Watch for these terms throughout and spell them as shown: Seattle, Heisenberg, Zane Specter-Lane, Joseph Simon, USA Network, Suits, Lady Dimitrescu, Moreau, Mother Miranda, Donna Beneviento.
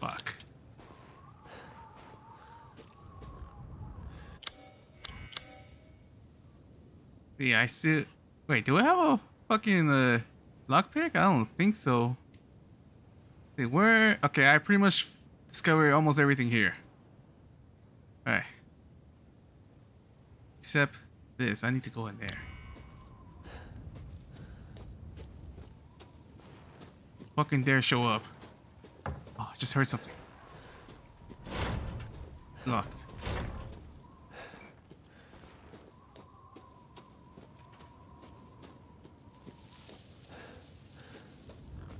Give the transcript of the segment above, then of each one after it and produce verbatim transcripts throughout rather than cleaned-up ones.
Fuck. See, I still... Wait, do I have a fucking uh, lockpick? I don't think so. See, where... Okay, I pretty much discovered almost everything here. Alright. Except this. I need to go in there. Fucking dare show up. Oh, I just heard something. Locked.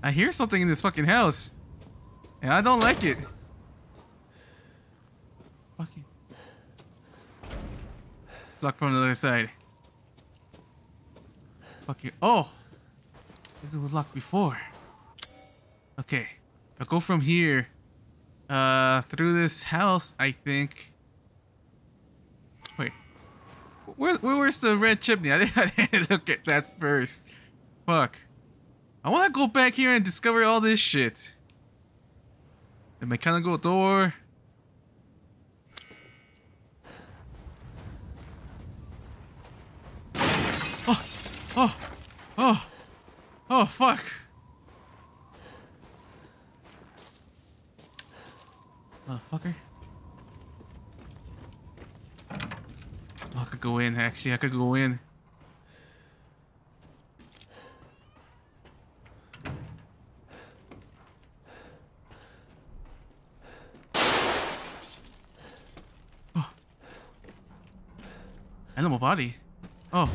I hear something in this fucking house. And I don't like it. Fucking. Locked from the other side. Fucking. Oh! This was locked before. Okay, I'll go from here, uh, through this house, I think. Wait, where, where, where's the red chimney? I didn't, I didn't look at that first. Fuck. I want to go back here and discover all this shit. The mechanical door. Oh, oh, oh, oh, fuck. Motherfucker. Oh, I could go in, actually. I could go in. Oh. Animal body. Oh.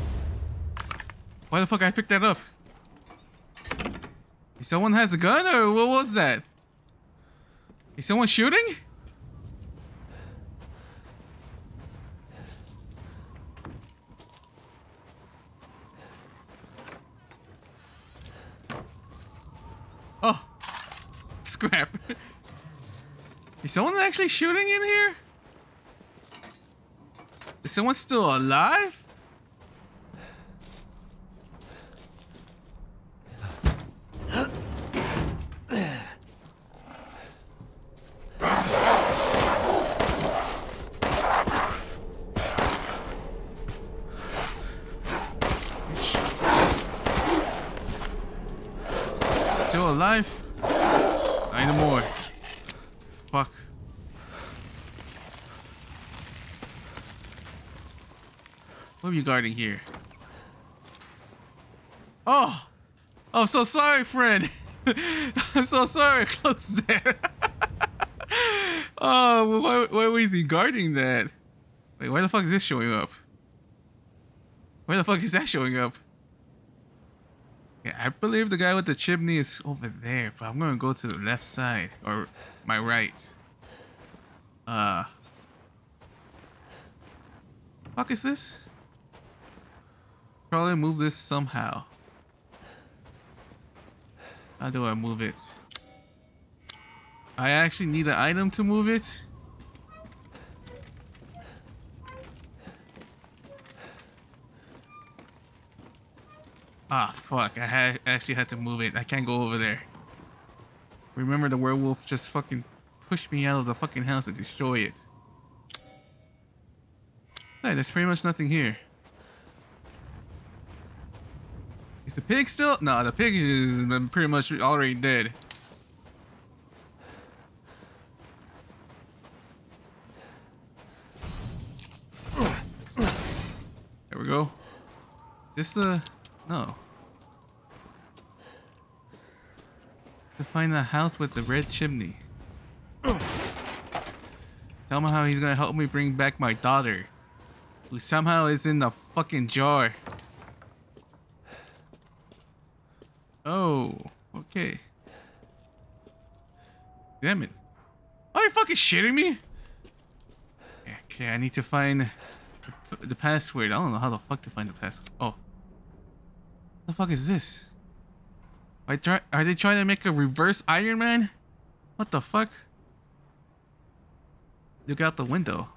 Why the fuck I picked that up? Someone has a gun, or what was that? Is someone shooting? Oh, scrap. Is someone actually shooting in here? Is someone still alive? Guarding here. Oh, oh, I'm so sorry, friend. I'm so sorry. Close there. Oh, why, why was he guarding that? Wait, why the fuck is this showing up? Where the fuck is that showing up? Yeah, I believe the guy with the chimney is over there, but I'm gonna go to the left side or my right. Uh, fuck is this? Probably move this somehow. How do I move it? I actually need an item to move it. Ah, fuck. I had actually had to move it. I can't go over there. Remember, the werewolf just fucking pushed me out of the fucking house to destroy it. Hey, there's pretty much nothing here. Is the pig still? No, the pig is pretty much already dead. There we go. Is this the? No. To find the house with the red chimney. Tell me how he's gonna help me bring back my daughter, who somehow is in the fucking jar. Oh, okay. Damn it. Are you fucking shitting me? Okay, I need to find the, the password. I don't know how the fuck to find the password. Oh. The fuck is this? I try, are they trying to make a reverse Iron Man? What the fuck? Look out the window.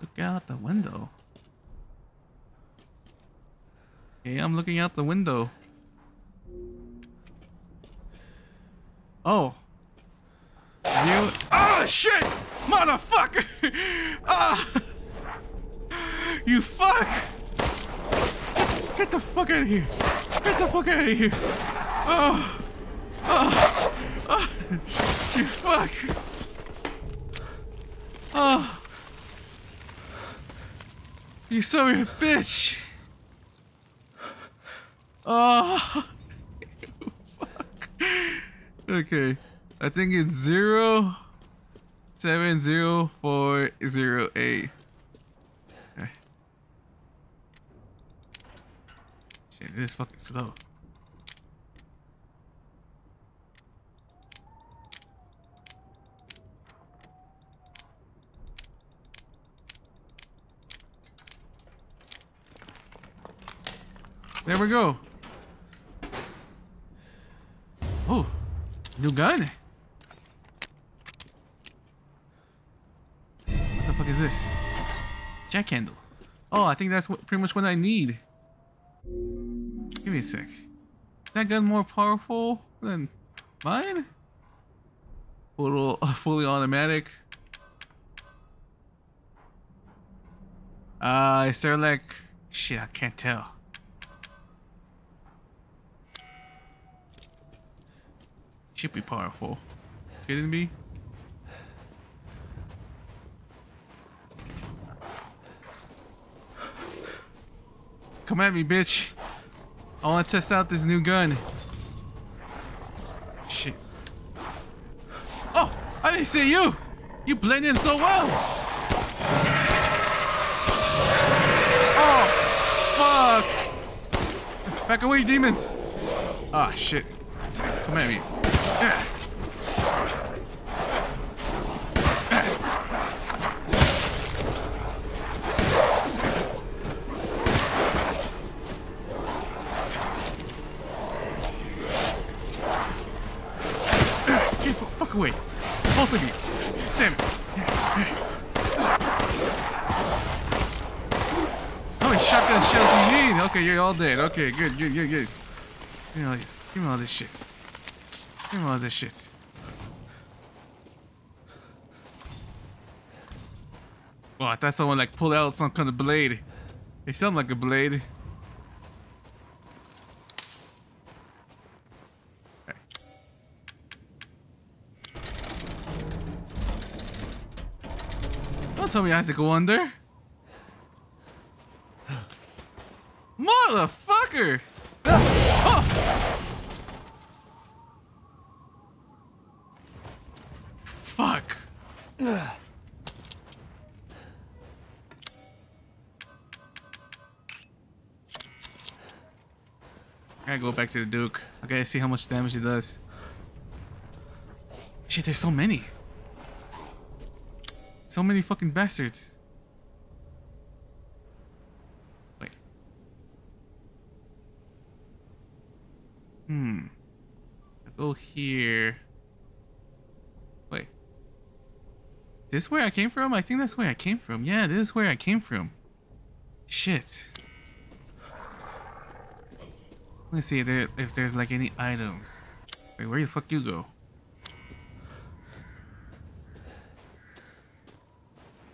Look out the window. Okay, I'm looking out the window. Oh. Zero. Oh, shit! Motherfucker! Ah! You fuck! Get the fuck out of here! Get the fuck out of here! Oh! Oh! Oh! You fuck! Oh! You son of a bitch! Oh! You fuck! Okay, I think it's zero seven zero four zero eight. Okay. Shit, this is fucking slow. There we go. Oh, new gun. What the fuck is this? Jack handle. Oh, I think that's what, pretty much what I need. Give me a sec. Is that gun more powerful than mine? Full, uh, fully automatic. Uh, is there like... Shit, I can't tell. Should be powerful. Shouldn't be? Come at me, bitch. I want to test out this new gun. Shit. Oh! I didn't see you! You blend in so well! Oh! Fuck! Back away, demons! Ah, shit. Come at me. Get the fuck away. Both of you. Damn it. How many shotgun shells do you need? Okay, you're all dead. Okay, good, good, good, good. You know, give me all this shit. Give me all this shit. Oh, I thought someone like pulled out some kind of blade. They sound like a blade. Right. Don't tell me Isaac will wonder. Motherfucker! Oh! Fuck. Ugh. I gotta go back to the Duke. I gotta see how much damage it does. Shit, there's so many. So many fucking bastards. Wait. Hmm. I go here. This where I came from? I think that's where I came from. Yeah, this is where I came from. Shit. Let's see if, there, if there's like any items. Wait, where the fuck you go?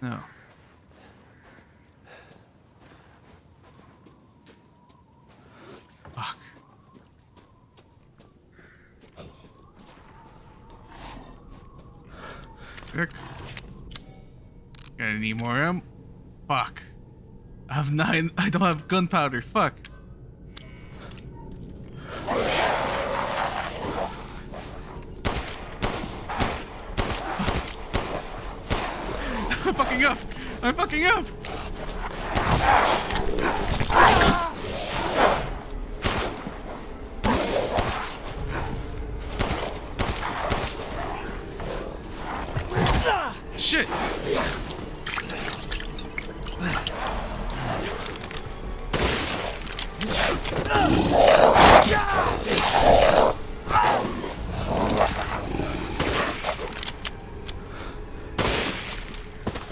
No. Fuck. Eric. Gonna need more ammo. Fuck. I have nine. I don't have gunpowder. Fuck. I'm fucking up. I'm fucking up. Shit. There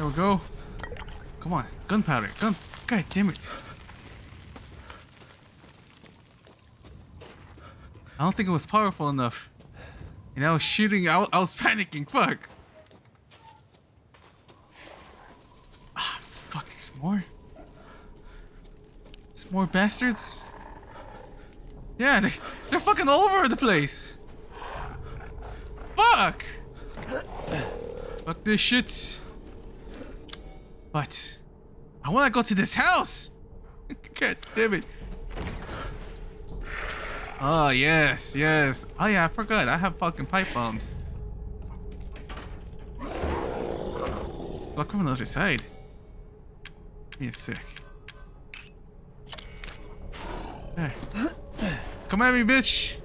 we go. Come on, gunpowder, gun. God damn it. I don't think it was powerful enough. And I was shooting, I, I was panicking, fuck. Ah, fuck, there's more? There's more bastards? Yeah, they, they're fucking all over the place. Fuck! Fuck this shit. But I wanna go to this house! God damn it. Oh, yes, yes. Oh, yeah, I forgot. I have fucking pipe bombs. Look from the other side. Give me a sec. Hey. Come at me, bitch!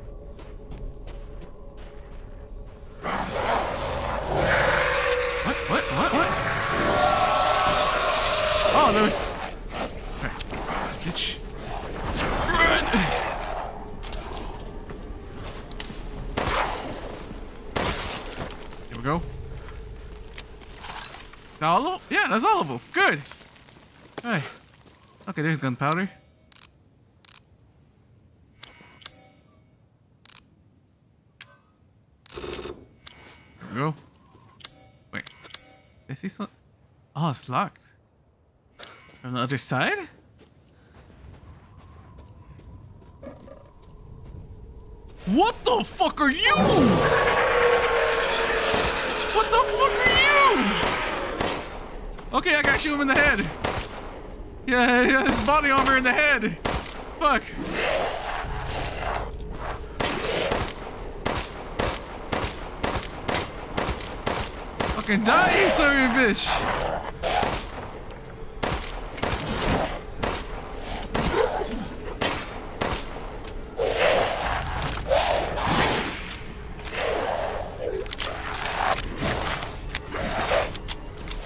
What? What? What? What? Oh, there was... Alright. Bitch. Run! Here we go. Is that all of them? Yeah, that's all of them. Good. Alright. Okay, there's gunpowder. Go. Wait. Is this not? Oh, it's locked. From the other side? What the fuck are you? What the fuck are you? Okay, I got you in the head. Yeah, yeah, his body armor in the head. Fuck. Fucking die, you son of a bitch!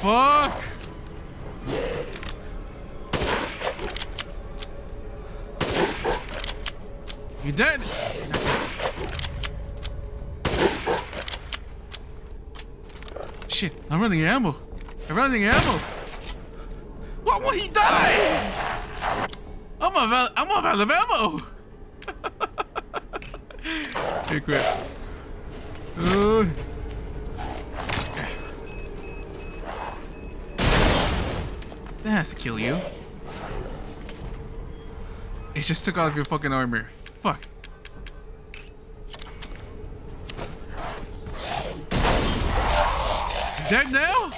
Fuck! You dead? Shit, I'm running ammo. I'm running ammo. What will he die? I'm out. I'm out of ammo. Hey, crap. Uh. That has to kill you. It just took off your fucking armor. Fuck. Dead now?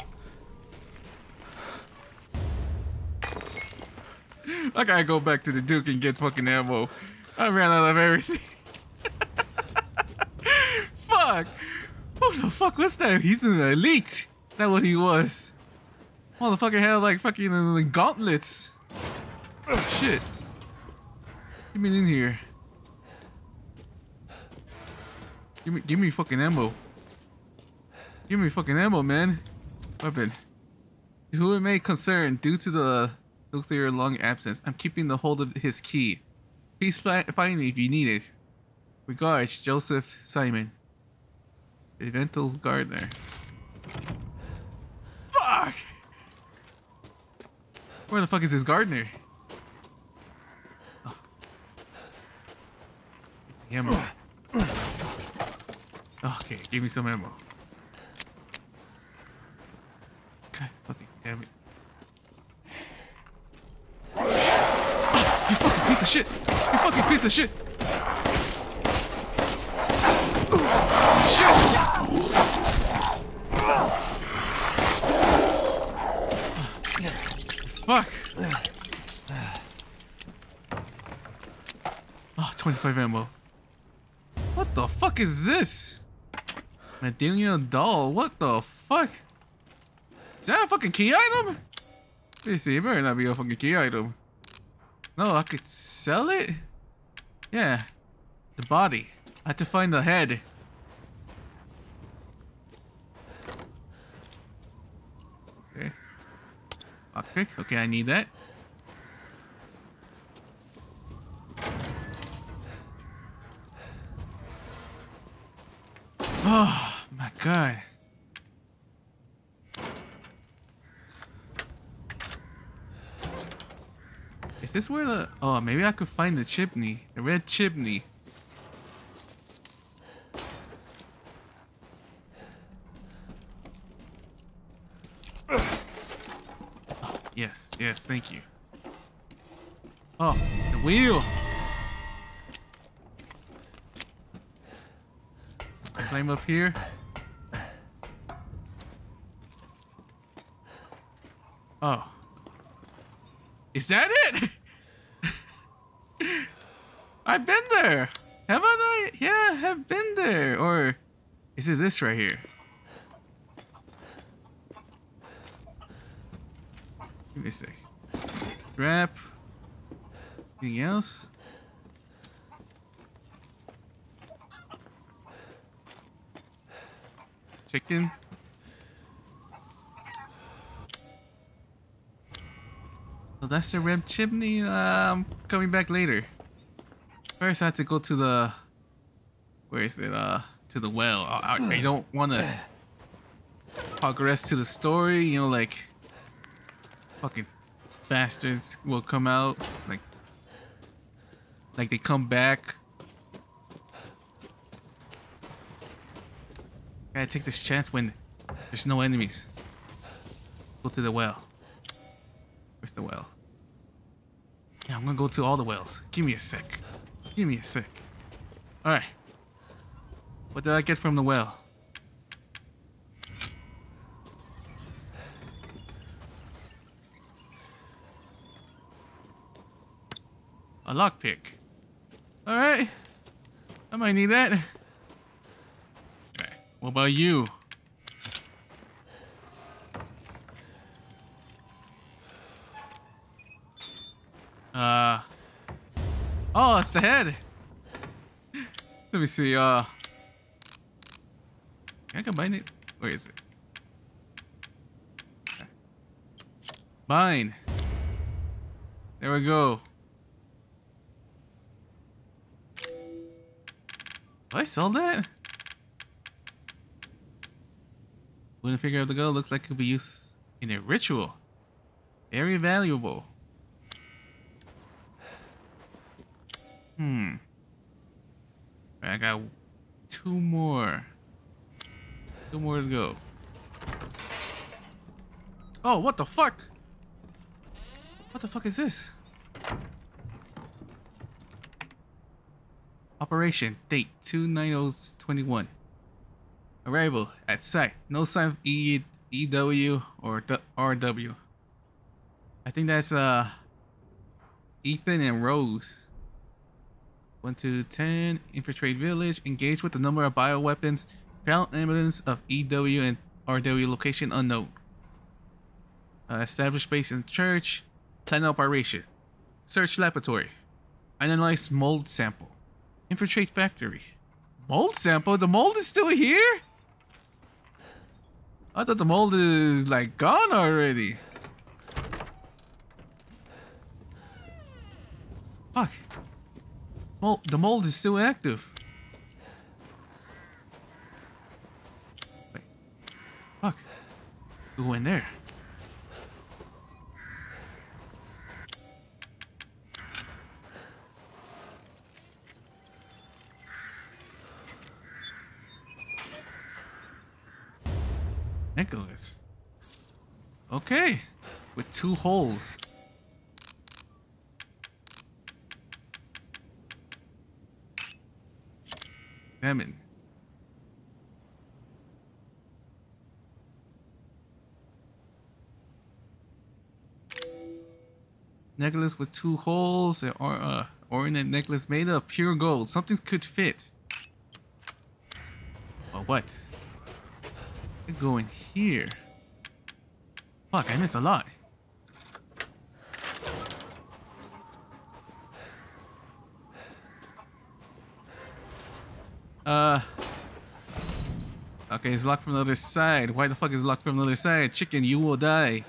I gotta go back to the Duke and get fucking ammo. I ran out of everything. Fuck! What the fuck was that? He's an elite. That's what he was. Motherfucker had like fucking uh, gauntlets. Oh shit. Give me in here. Give me, give me fucking ammo. Give me fucking ammo, man. Weapon. To whom it may concern, due to the nuclear lung absence, I'm keeping the hold of his key. Please find me if you need it. Regards, Joseph Simon. Evental's gardener. Fuck! Where the fuck is his gardener? Oh. Ammo. Okay, give me some ammo. God fucking damn it. Oh, you fucking piece of shit! You fucking piece of shit! Shit! Fuck! Oh, twenty-five ammo. What the fuck is this? Medallion doll, what the fuck? Is that a fucking key item? Let me see, it better not be a fucking key item. No, I could sell it? Yeah. The body. I have to find the head. Okay. Okay, okay, I need that. Oh my god. Is this where the... Oh, maybe I could find the chimney. The red chimney. Yes, thank you. Oh, the wheel. Climb up here. Oh. Is that it? I've been there. Haven't I? Yeah, have been there. Or is it this right here? Give me a sec. Scrap. Anything else? Chicken. So that's the red chimney. Uh, I'm coming back later. First, I have to go to the. Where is it? Uh, to the well. I, I don't want to progress to the story. You know, like fucking bastards will come out. Like, like they come back. I gotta take this chance when there's no enemies. Go to the well. Where's the well? Yeah, I'm gonna go to all the wells. Give me a sec. Give me a sec. Alright. What did I get from the well? A lockpick. Alright. I might need that. Alright. What about you? Uh. Oh, it's the head. Let me see. Uh, can I combine it? Where is it? Okay. Mine. There we go. Oh, I sold that. Wooden figure of the girl looks like it could be used in a ritual. Very valuable. Hmm. I got two more. Two more to go. Oh, what the fuck? What the fuck is this? Operation date two nine oh twenty-one. Arrival at site. No sign of E W or R W. I think that's uh Ethan and Rose. one to ten, infiltrate village, engage with the number of bioweapons, found evidence of E W and R W, location unknown. Uh, establish base in church, plan operation, search laboratory, analyze mold sample, infiltrate factory. Mold sample? The mold is still here? I thought the mold is like gone already. Fuck. Well, the mold is still active. Wait. Fuck. Who went there? Nicholas. Okay. With two holes. Lemon. Necklace with two holes. An or, uh, ornate necklace made of pure gold. Something could fit. But what? We're going here. Fuck, I missed a lot. Uh, okay, it's locked from the other side. Why the fuck is it locked from the other side? Chicken, you will die.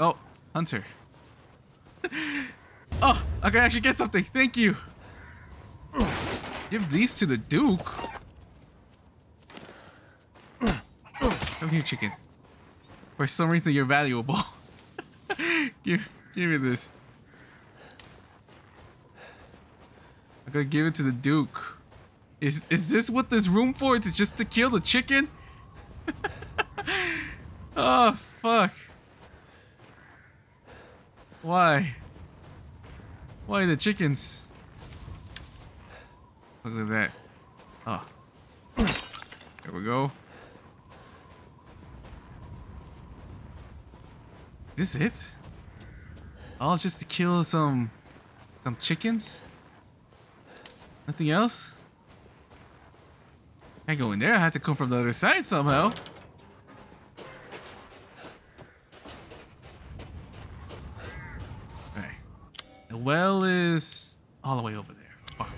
Oh, hunter. Oh, I can actually get something. Thank you. Give these to the Duke. Come here, chicken. For some reason, you're valuable. give, give me this. I'm gonna give it to the Duke. Is is this what this room for? It's just to kill the chicken? Oh fuck. Why? Why the chickens? Look at that. Oh. There we go. Is this it? All just to kill some some chickens? Nothing else? Can't go in there, I had to come from the other side somehow. Alright. The well is all the way over there. Fuck.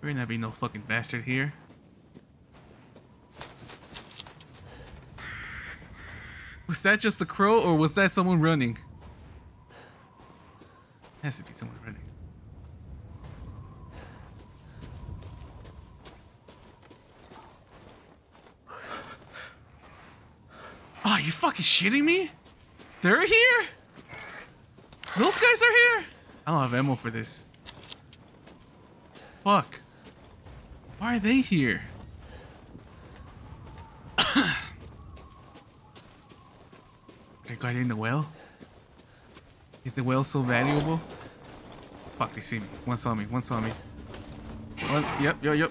There ain't gonna be no fucking bastard here. Was that just a crow or was that someone running? Has to be someone running. Oh, you fucking shitting me? They're here? Those guys are here? I don't have ammo for this. Fuck. Why are they here? They got in the well? Is the well so valuable? Fuck, they see me. One saw me. One saw me. One, yep, yep, yep.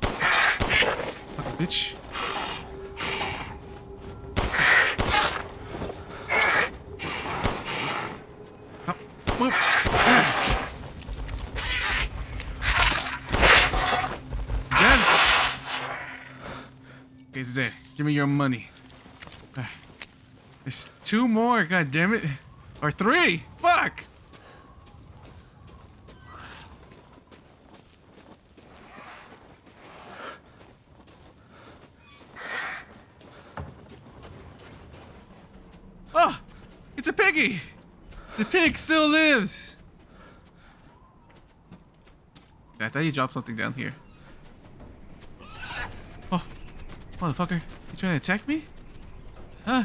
Fucking bitch. Okay, it's dead. Give me your money. There's two more, god damn it. Or three! Fuck! Oh! It's a piggy! The pig still lives! I thought you dropped something down here. Oh! Motherfucker, you trying to attack me? Huh?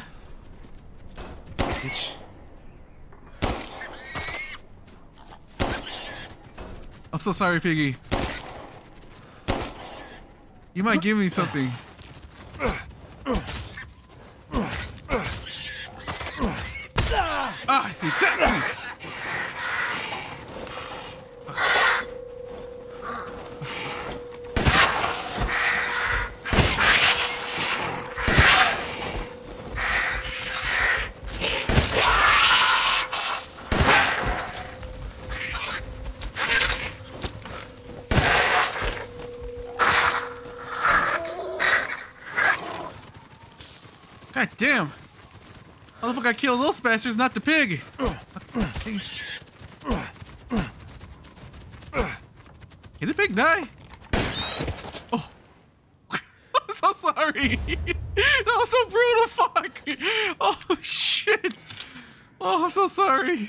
I'm so sorry, piggy. You might give me something. Ah, you attacked me! God damn! I don't think I killed those bastards, not the pig! Can the pig die? Oh. I'm so sorry! That was so brutal, fuck! Oh shit! Oh, I'm so sorry!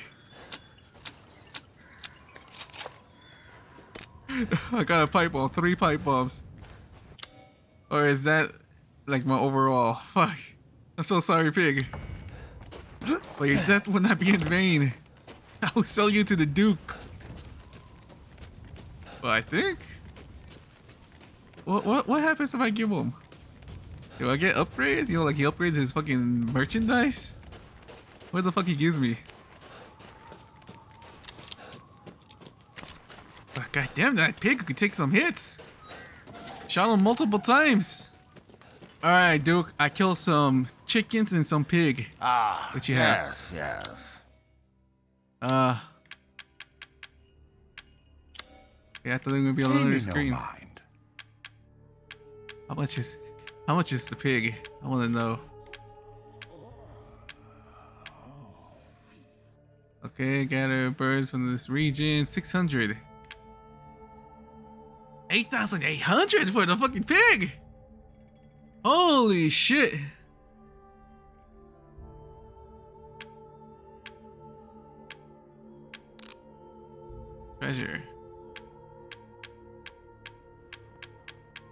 I got a pipe bomb, three pipe bombs. Or is that like my overall? Fuck. I'm so sorry, pig. But your death would not be in vain. I will sell you to the Duke. Well, I think. What what what happens if I give him? Do I get upgrades? You know, like he upgrades his fucking merchandise. What the fuck he gives me? Oh, God damn that pig could take some hits. Shot him multiple times. All right, Duke. I killed some chickens and some pig. Ah, what you have? Yes, yes. Uh. Yeah, I thought they were gonna be on another screen. No mind. How much is? How much is the pig? I want to know. Okay, gather birds from this region. Six hundred. Eight thousand eight hundred for the fucking pig. Holy shit! Treasure.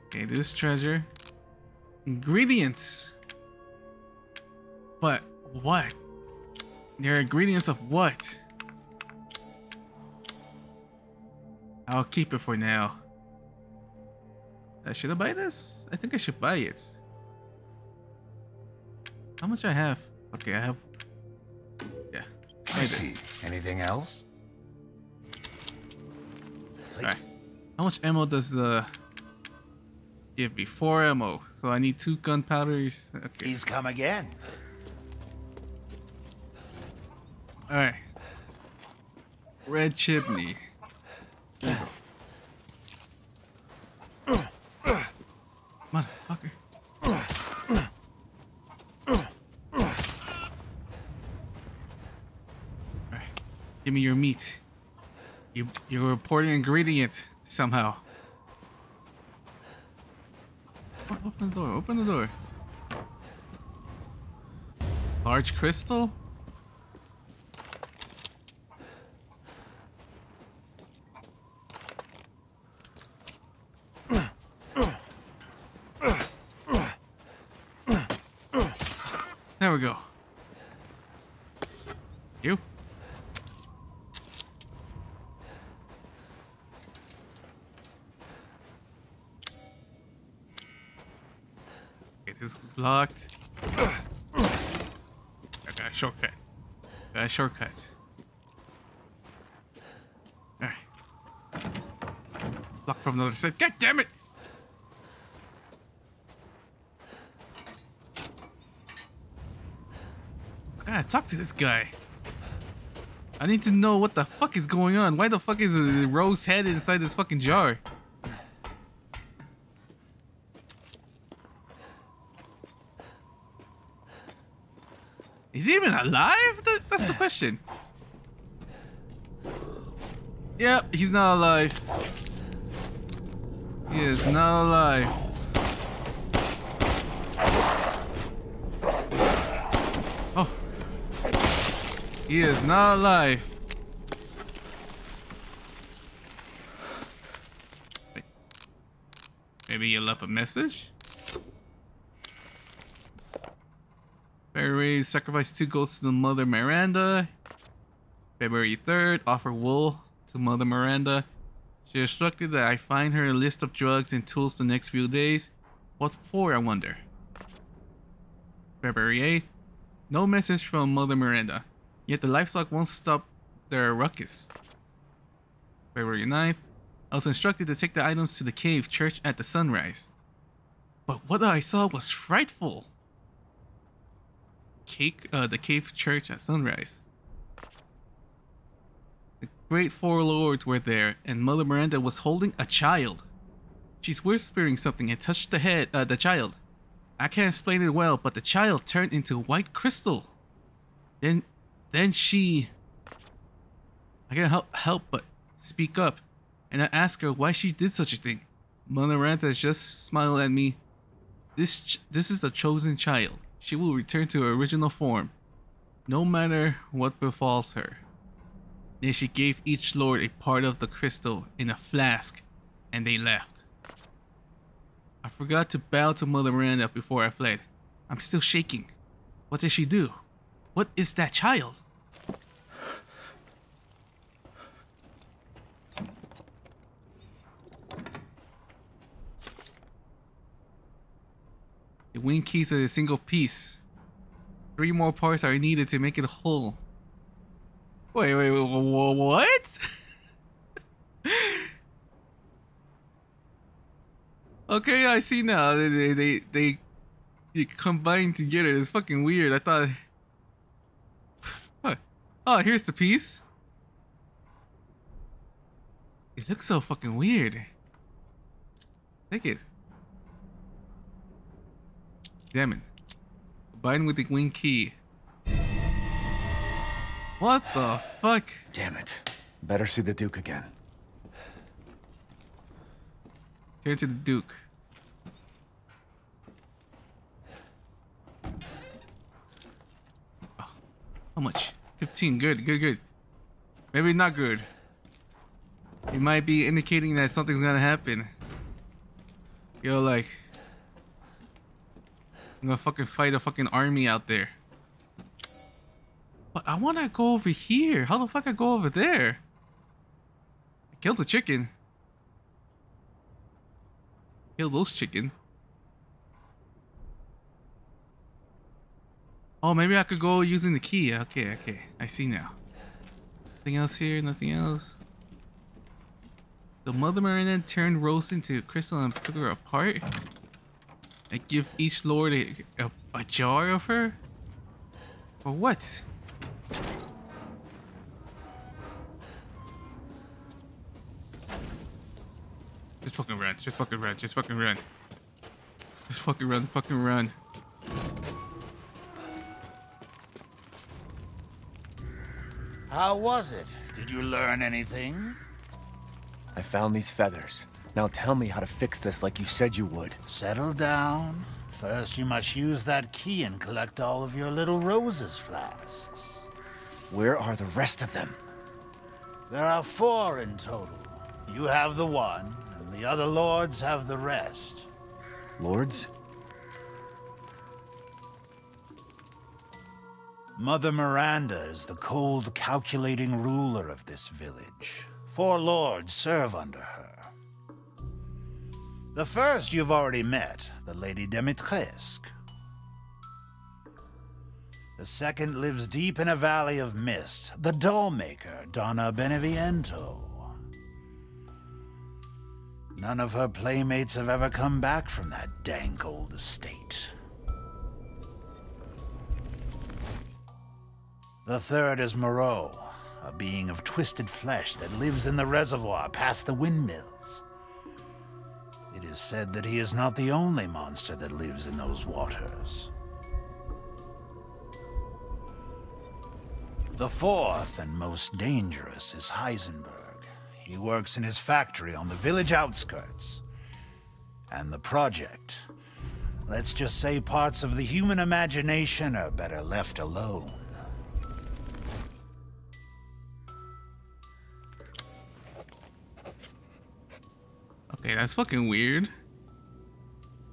Okay, this treasure. Ingredients. But what? They're ingredients of what? I'll keep it for now. Uh, should I buy this? I think I should buy it. How much I have? Okay, I have I see. Anything else? Alright. How much ammo does uh give me? Four ammo. So I need two gunpowders. Okay. He's come again. Alright. Red chimney. Motherfucker. Alright. Give me your meat. You you're reporting ingredient somehow. Oh, open the door, open the door. Large crystal? There we go. You? Okay, this was locked. I got a shortcut. Got a shortcut. Alright. Locked from the other side. God damn it! God, talk to this guy. I need to know what the fuck is going on. Why the fuck is a rose head inside this fucking jar? Is he even alive? That's the question. Yep, he's not alive. He is not alive. He is not alive. Maybe you left a message? February, sacrifice two goats to the Mother Miranda. February third, offer wool to Mother Miranda. She instructed that I find her a list of drugs and tools the next few days. What for, I wonder? February eighth, no message from Mother Miranda. Yet the livestock won't stop their ruckus. February ninth. I was instructed to take the items to the cave church at the sunrise. But what I saw was frightful. Cake, uh, the cave church at sunrise. The great four lords were there, and Mother Miranda was holding a child. She's whispering something and touched the head, uh, the child. I can't explain it well, but the child turned into white crystal. Then... Then she, I can't help, help but speak up, and I ask her why she did such a thing. Mother Miranda just smiled at me. This ch this is the chosen child. She will return to her original form, no matter what befalls her. Then she gave each lord a part of the crystal in a flask, and they left. I forgot to bow to Mother Miranda before I fled. I'm still shaking. What did she do? What is that child? The wing keys are a single piece. Three more parts are needed to make it whole. Wait, wait, wait, what? Okay, I see now. They, they, they, they, they combine together. It's fucking weird. I thought. Oh, here's the piece. It looks so fucking weird. Take it. Damn it. Combined with the wing key. What the fuck? Damn it. Better see the Duke again. Turn to the Duke. Oh, how much? fifteen, good, good, good. Maybe not good. It might be indicating that something's gonna happen. Yo, like... I'm gonna fucking fight a fucking army out there. But I wanna go over here. How the fuck I go over there? I killed a chicken. Kill those chicken. Oh, maybe I could go using the key. Okay, okay. I see now. Nothing else here, nothing else. The Mother Miranda turned Rose into crystal and took her apart. I give each lord a, a, a jar of her? For what? Just fucking run, just fucking run, just fucking run. Just fucking run, fucking run. How was it? Did you learn anything? I found these feathers. Now tell me how to fix this like you said you would. Settle down. First, you must use that key and collect all of your little roses flasks. Where are the rest of them? There are four in total. You have the one, and the other lords have the rest. Lords? Mother Miranda is the cold, calculating ruler of this village. Four lords serve under her. The first you've already met, the Lady Dimitrescu. The second lives deep in a valley of mist, the dollmaker, Donna Beneviento. None of her playmates have ever come back from that dank old estate. The third is Moreau, a being of twisted flesh that lives in the reservoir past the windmills. It is said that he is not the only monster that lives in those waters. The fourth and most dangerous is Heisenberg. He works in his factory on the village outskirts. And the project. Let's just say parts of the human imagination are better left alone. Hey, that's fucking weird. You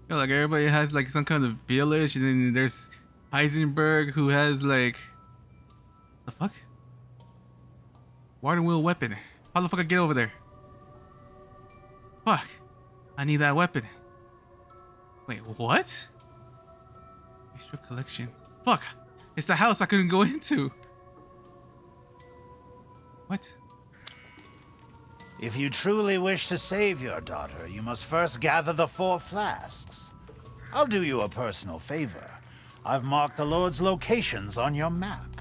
know, like everybody has like some kind of village, and then there's Heisenberg who has like the fuck? Water wheel weapon. How the fuck I get over there? Fuck. I need that weapon. Wait, what? Extra collection. Fuck! It's the house I couldn't go into. What? If you truly wish to save your daughter, you must first gather the four flasks. I'll do you a personal favor. I've marked the Lord's locations on your map.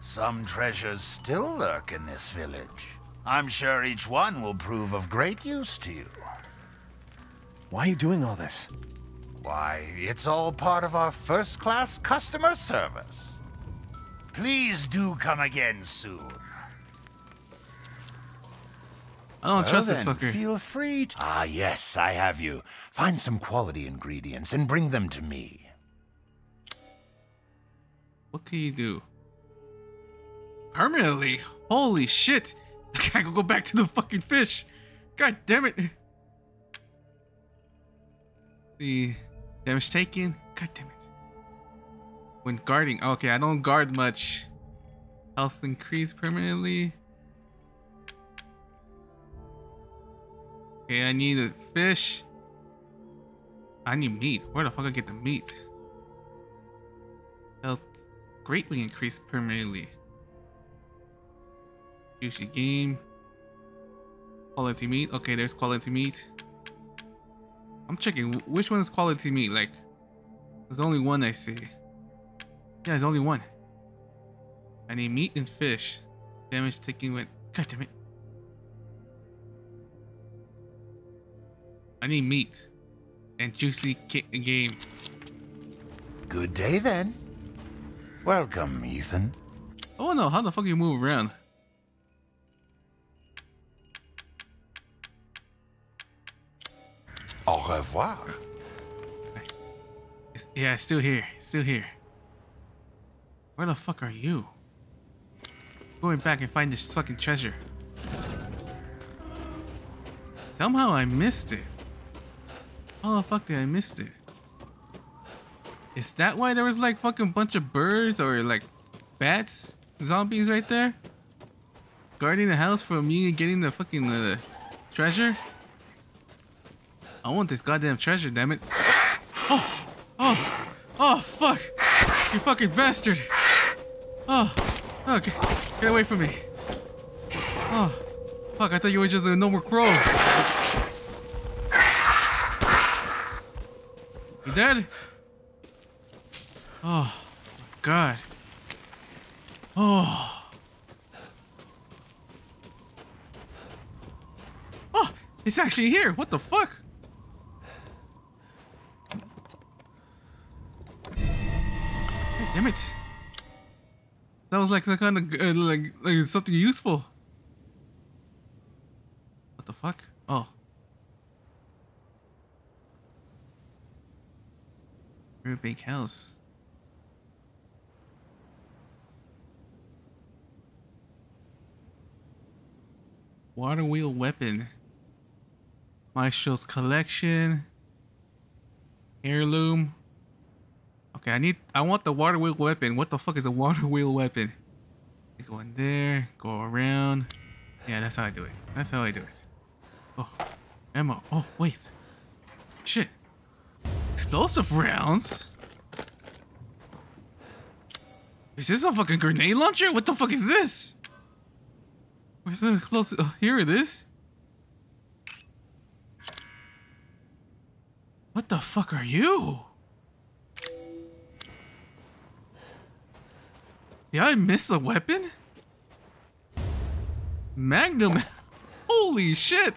Some treasures still lurk in this village. I'm sure each one will prove of great use to you. Why are you doing all this? Why, it's all part of our first-class customer service. Please do come again soon. I don't well trust then, this fucker. Feel free to... Ah, yes, I have you. Find some quality ingredients and bring them to me. What can you do? Permanently? Holy shit! I gotta go back to the fucking fish. God damn it. The damage taken. God damn it. When guarding. Okay, I don't guard much. Health increased permanently. Okay, I need a fish. I need meat. Where the fuck I get the meat? Health greatly increased permanently. Juicy game. Quality meat. Okay, there's quality meat. I'm checking which one is quality meat. Like, there's only one I see. Yeah, there's only one. I need meat and fish. Damage taken with. God damn it. I need meat and juicy game. Good day then. Welcome, Ethan. Oh no, how the fuck you move around? Au revoir. It's, yeah, it's still here. It's still here. Where the fuck are you? I'm going back and find this fucking treasure. Somehow I missed it. Oh fuck! Did I missed it? Is that why there was like fucking bunch of birds or like bats, zombies right there, guarding the house from me getting the fucking uh, treasure? I want this goddamn treasure, damn it! Oh, oh, oh! Fuck! You fucking bastard! Oh, Oh, get, get away from me. Oh, fuck, I thought you were just a normal crow. You dead? Oh, my God. Oh. Oh, it's actually here. What the fuck? God damn it. That was like some kind of uh, like, like something useful. What the fuck? Oh. Real big house. Water wheel weapon. Maestro's collection. Heirloom. Okay, I need. I want the water wheel weapon. What the fuck is a water wheel weapon? Go in there. Go around. Yeah, that's how I do it. That's how I do it. Oh, ammo. Oh, wait. Shit. Explosive rounds. Is this a fucking grenade launcher? What the fuck is this? Where's the explosive? Oh, here it is. What the fuck are you? Did I miss a weapon? Magnum. Holy shit.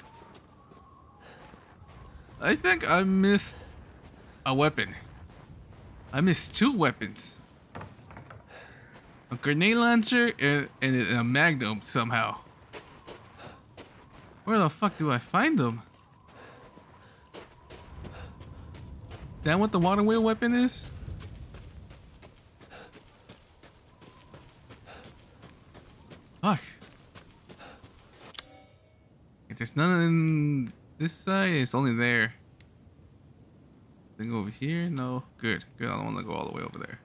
I think I missed a weapon. I missed two weapons. A grenade launcher and, and a magnum somehow. Where the fuck do I find them? Is that what the water wheel weapon is? Fuck. If there's none in this side, it's only there. Thing over here? No. Good. Good. I don't want to go all the way over there.